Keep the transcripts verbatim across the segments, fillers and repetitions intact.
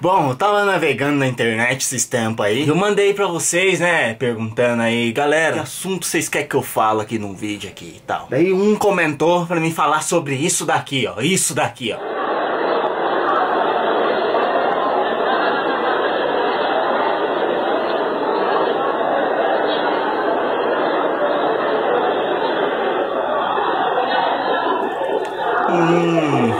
Bom, eu tava navegando na internet esses tempos aí. Eu mandei pra vocês, né, perguntando aí, galera, que assunto vocês querem que eu fale aqui num vídeo aqui e tal. Daí um comentou pra mim falar sobre isso daqui, ó. Isso daqui, ó. Hum,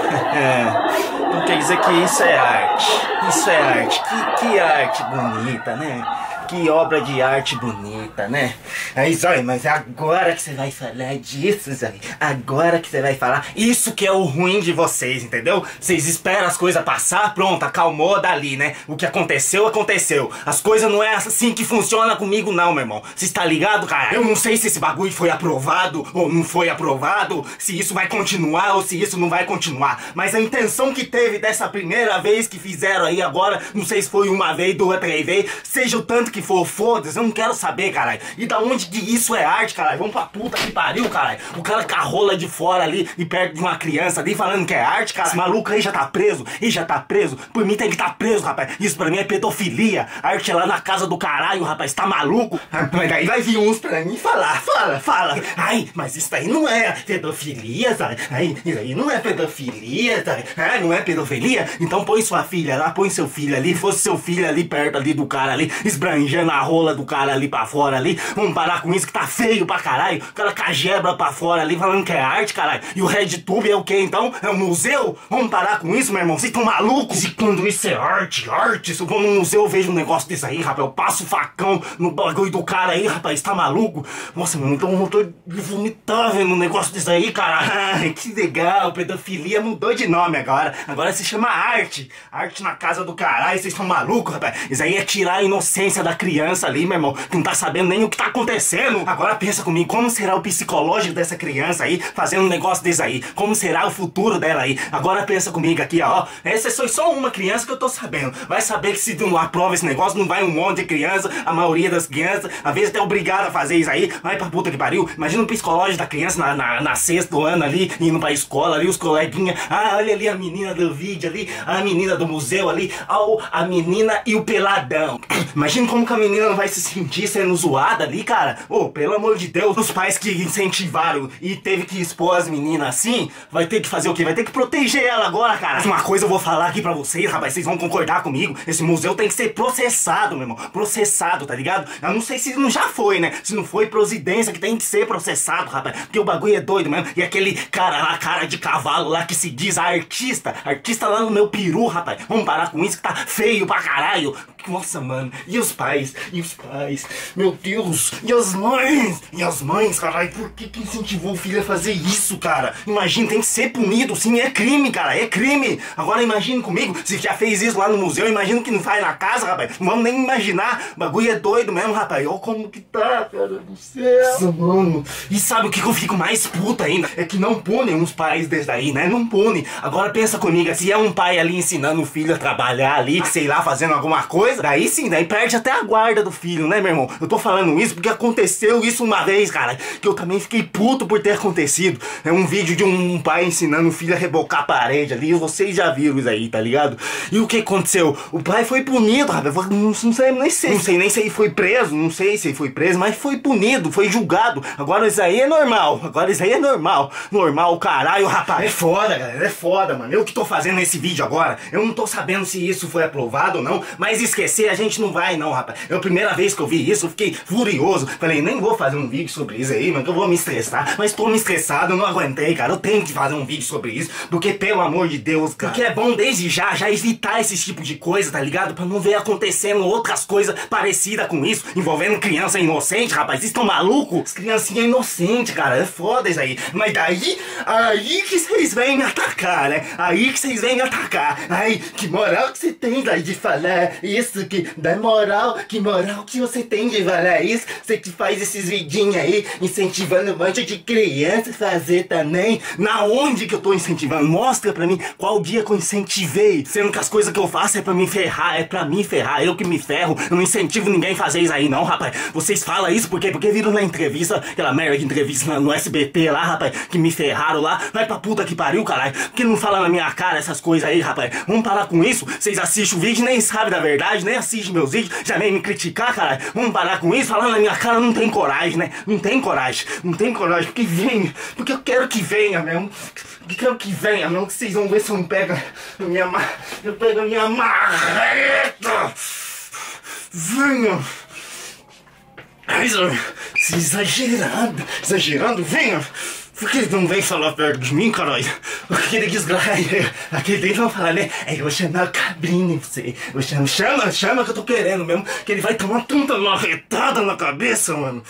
então quer dizer que isso é arte. Isso é arte, que, que arte bonita, né? Que obra de arte bonita, né? Aí, Zoio, mas agora que você vai falar disso, Zoio, agora que você vai falar, isso que é o ruim de vocês, entendeu? Vocês esperam as coisas passar, pronto, acalmou dali, né? O que aconteceu, aconteceu. As coisas não é assim que funciona comigo não, meu irmão. Você está ligado, cara? Eu não sei se esse bagulho foi aprovado ou não foi aprovado, se isso vai continuar ou se isso não vai continuar. Mas a intenção que teve dessa primeira vez que fizeram aí agora, não sei se foi uma vez, duas, três vezes, seja o tanto que for, foda-se, eu não quero saber, caralho. E da onde que isso é arte, caralho? Vamos pra puta que pariu, caralho. O cara com a rola de fora ali e perto de uma criança ali falando que é arte, cara. Esse maluco aí já tá preso, e já tá preso. Por mim tem que tá preso, rapaz. Isso pra mim é pedofilia. A arte é lá na casa do caralho, rapaz. Tá maluco? Mas daí vai vir uns pra mim falar, fala, fala. Ai, mas isso aí não é pedofilia, sabe? Ai, isso aí não é pedofilia, sabe? Ai, não é pedofilia? Então põe sua filha lá, põe seu filho ali, fosse seu filho ali perto ali do cara ali, esbranjando a rola do cara ali pra fora ali. Vamos parar com isso que tá feio pra caralho. O cara com a gebra pra fora ali falando que é arte, caralho. E o RedTube é o que então? É um museu? Vamos parar com isso, meu irmão? Vocês tão malucos? E quando isso é arte, arte? Se eu vou num museu eu vejo um negócio desse aí, rapaz, eu passo o facão no bagulho do cara aí, rapaz, tá maluco? Nossa, mano, então eu tô vomitando vendo um negócio desse aí, caralho. Que legal, pedofilia mudou de nome agora. Agora se chama arte. Arte na casa do caralho, vocês são malucos, rapaz. Isso aí é tirar a inocência da criança ali, meu irmão, que não tá sabendo nem o que tá acontecendo. Agora pensa comigo, como será o psicológico dessa criança aí, fazendo um negócio desse aí? Como será o futuro dela aí? Agora pensa comigo aqui, ó. Essa foi só uma criança que eu tô sabendo. Vai saber que se não aprova esse negócio, não vai um monte de criança, a maioria das crianças, às vezes até obrigada a fazer isso aí. Vai pra puta que pariu. Imagina o psicológico da criança na, na, na sexto ano ali, indo pra escola ali, os coleguinhas. Ah, olha ali a menina do vídeo ali, a menina do museu ali, ao, a menina e o peladão. Imagina como que a menina não vai se sentir sendo zoada ali, cara. Ô, oh, pelo amor de Deus, os pais que incentivaram e teve que expor as meninas assim, vai ter que fazer o quê? Vai ter que proteger ela agora, cara. Uma coisa eu vou falar aqui pra vocês, rapaz, vocês vão concordar comigo. Esse museu tem que ser processado, meu irmão. Processado, tá ligado? Eu não sei se não já foi, né? Se não foi, prosidência que tem que ser processado, rapaz. Porque o bagulho é doido mesmo. E aquele cara lá, cara de cavalo lá que se diz artista. Artista lá no meu peru, rapaz. Vamos parar com isso que tá feio pra caralho. Nossa, mano, e os pais, e os pais, meu Deus, e as mães, e as mães, caralho, por que que incentivou o filho a fazer isso, cara? Imagina, tem que ser punido, sim, é crime, cara, é crime. Agora imagina comigo, se já fez isso lá no museu, imagina que não faz na casa, rapaz, não vamos nem imaginar, o bagulho é doido mesmo, rapaz, olha como que tá, cara do céu. Nossa, mano, e sabe o que que eu fico mais puto ainda? É que não punem uns pais desde aí, né, não punem. Agora pensa comigo, se é um pai ali ensinando o filho a trabalhar ali, sei lá, fazendo alguma coisa, daí sim, daí perde até a guarda do filho, né, meu irmão? Eu tô falando isso porque aconteceu isso uma vez, cara, que eu também fiquei puto por ter acontecido. É um vídeo de um pai ensinando o filho a rebocar a parede ali, vocês já viram isso aí, tá ligado? E o que aconteceu? O pai foi punido, rapaz, não, não sei nem sei. Não sei nem se ele foi preso, não sei se ele foi preso, mas foi punido, foi julgado. Agora isso aí é normal, agora isso aí é normal. Normal, caralho, rapaz. É foda, galera, é foda, mano. Eu que tô fazendo esse vídeo agora, eu não tô sabendo se isso foi aprovado ou não, mas esquece. A gente não vai não, rapaz. É a primeira vez que eu vi isso, eu fiquei furioso. Falei, nem vou fazer um vídeo sobre isso aí, mano, que eu vou me estressar. Mas tô me estressado, eu não aguentei, cara. Eu tenho que fazer um vídeo sobre isso, porque pelo amor de Deus, cara. Porque é bom desde já, já evitar esse tipo de coisa, tá ligado? Pra não ver acontecendo outras coisas parecidas com isso, envolvendo criança inocente, rapaz. Vocês estão malucos? Criancinha inocente, cara. É foda isso aí. Mas daí, aí que vocês vêm me atacar, né? Aí que vocês vêm me atacar. Ai, que moral que você tem daí de falar isso, que dá moral que moral que você tem de falar isso? Você que faz esses vidinhos aí, incentivando um monte de criança a fazer também. Na onde que eu tô incentivando? Mostra pra mim qual dia que eu incentivei. Sendo que as coisas que eu faço é pra me ferrar, é pra me ferrar. Eu que me ferro, eu não incentivo ninguém a fazer isso aí não, rapaz. Vocês falam isso por quê? Porque viram na entrevista, aquela merda de entrevista no S B T lá, rapaz, que me ferraram lá. Vai pra puta que pariu, caralho. Por que não fala na minha cara essas coisas aí, rapaz? Vamos parar com isso? Vocês assistem o vídeo, nem sabem da verdade, nem assistem meus vídeos, já nem me criticar, caralho. Vamos parar com isso? Falar na minha cara não tem coragem, né? Não tem coragem. Não tem coragem. Porque venha. Porque eu quero que venha mesmo. Eu quero que venha mesmo. Que vocês vão ver se eu não pego a minha ma... eu pego a minha marreta. Venha. Exagerado. Exagerando. Venha. Por que eles não vêm falar perto de mim, caralho? Aquele desgraçado, aquele dele vai falar, né? Aí eu vou chamar o cabrinho em você. Eu chamo, chama, chama que eu tô querendo mesmo. Que ele vai tomar tanta marretada na cabeça, mano.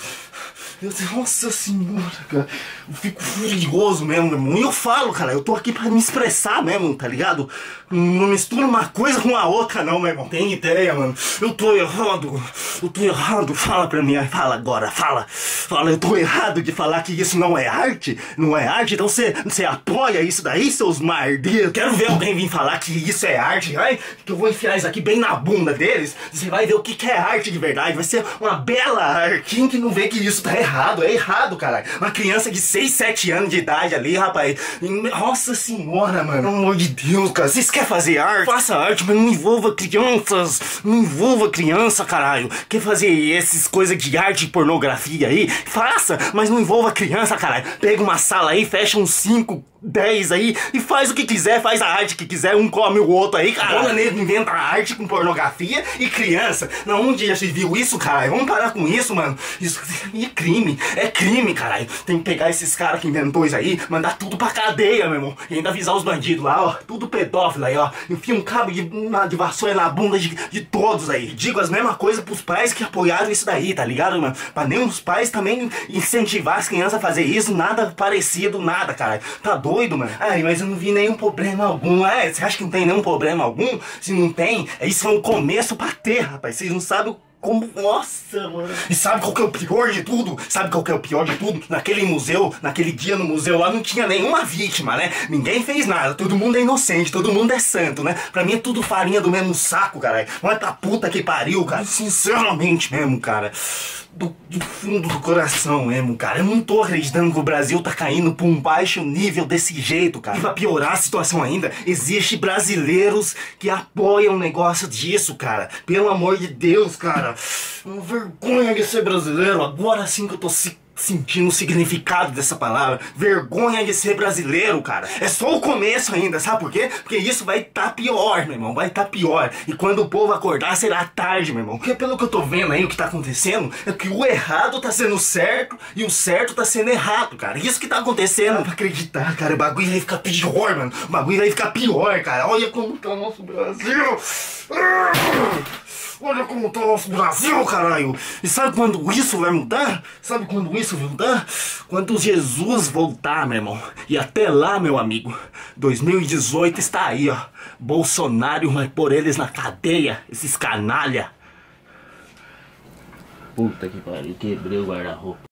Meu Deus, nossa senhora, cara. Eu fico furioso mesmo, meu irmão. E eu falo, cara, eu tô aqui pra me expressar mesmo, tá ligado? Não misturo uma coisa com a outra não, meu irmão. Tem ideia, mano. Eu tô errado. Eu tô errado. Fala pra mim. Fala agora. Fala. Fala. Eu tô errado de falar que isso não é arte. Não é arte. Então você apoia isso daí, seus mardeiros. Quero ver alguém vir falar que isso é arte. Ai, que eu vou enfiar isso aqui bem na bunda deles. Você vai ver o que, que é arte de verdade. Vai ser uma bela arte. Quem que não vê que isso tá errado? É errado, é errado, caralho. Uma criança de seis, sete anos de idade ali, rapaz. Nossa senhora, mano. Pelo amor de Deus, cara. Vocês querem fazer arte? Faça arte, mas não envolva crianças. Não envolva criança, caralho. Quer fazer essas coisas de arte e pornografia aí? Faça, mas não envolva criança, caralho. Pega uma sala aí, fecha uns cinco, dez aí e faz o que quiser, faz a arte que quiser, um come o outro aí, cara. Dona Negra inventa arte com pornografia e criança. Não, um dia você viu isso, caralho? Vamos parar com isso, mano. Isso é crime, é crime, caralho. Tem que pegar esses caras que inventou isso aí, mandar tudo pra cadeia, meu irmão. E ainda avisar os bandidos lá, ó. Tudo pedófilo aí, ó. Enfia um cabo de, de vassoura na bunda de, de todos aí. Digo as mesmas coisas pros pais que apoiaram isso daí, tá ligado, mano? Pra nem os pais também incentivar as crianças a fazer isso, nada parecido, nada, caralho. Tá doido? Doido, mano. Ai, mas eu não vi nenhum problema algum. É, você acha que não tem nenhum problema algum? Se não tem, isso é um começo pra ter, rapaz. Vocês não sabem o como... Nossa, mano. E sabe qual que é o pior de tudo? Sabe qual que é o pior de tudo? Naquele museu, naquele dia no museu lá, não tinha nenhuma vítima, né? Ninguém fez nada. Todo mundo é inocente, todo mundo é santo, né? Pra mim é tudo farinha do mesmo saco, caralho. Olha pra puta que pariu, cara. Sinceramente mesmo, cara. Do, do fundo do coração mesmo, cara. Eu não tô acreditando que o Brasil tá caindo pra um baixo nível desse jeito, cara. E pra piorar a situação ainda, existe brasileiros que apoiam o negócio disso, cara. Pelo amor de Deus, cara. Uma vergonha de ser brasileiro. Agora sim que eu tô se sentindo o significado dessa palavra. Vergonha de ser brasileiro, cara. É só o começo ainda, sabe por quê? Porque isso vai tá pior, meu irmão. Vai tá pior. E quando o povo acordar, será tarde, meu irmão. Porque pelo que eu tô vendo aí, o que tá acontecendo é que o errado tá sendo certo e o certo tá sendo errado, cara. Isso que tá acontecendo. Não pra acreditar, cara. O bagulho vai ficar pior, mano. O bagulho vai ficar pior, cara. Olha como tá o nosso Brasil. Olha como tá o nosso Brasil, caralho! E sabe quando isso vai mudar? Sabe quando isso vai mudar? Quando Jesus voltar, meu irmão. E até lá, meu amigo, dois mil e dezoito está aí, ó. Bolsonaro vai pôr eles na cadeia, esses canalha. Puta que pariu, quebrei o guarda-roupa.